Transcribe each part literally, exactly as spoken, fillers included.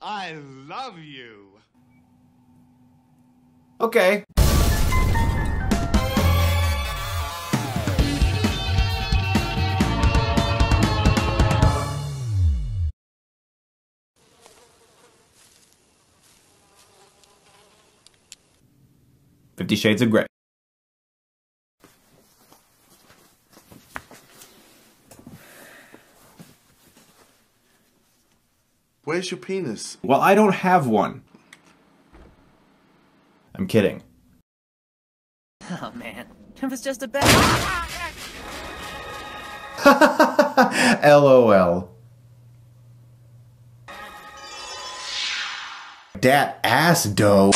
I love you. Okay. Fifty Shades of Grey. Where's your penis? Well, I don't have one. I'm kidding. Oh man, it was just a bet. LOL. Dat ass dough.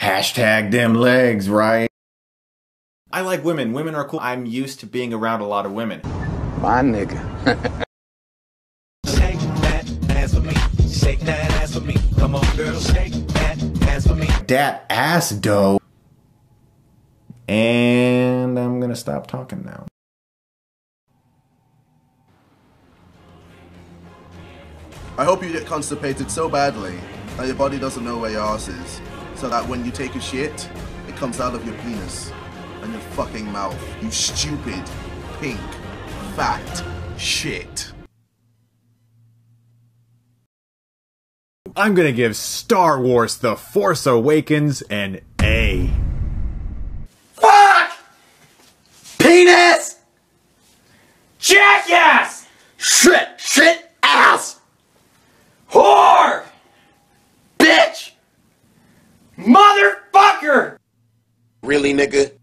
Hashtag them legs, right? I like women. Women are cool. I'm used to being around a lot of women. My nigga. Shake that ass for me. Shake that ass for me. Come on, girl. Shake that ass for me. Dat ass dough. And I'm gonna stop talking now. I hope you get constipated so badly that your body doesn't know where your ass is, so that when you take a shit, it comes out of your penis. In your fucking mouth, you stupid, pink, fat shit. I'm gonna give Star Wars The Force Awakens an A. Fuck! Penis! Jackass! Shit, shit, ass! Whore! Bitch! Motherfucker! Really, nigga?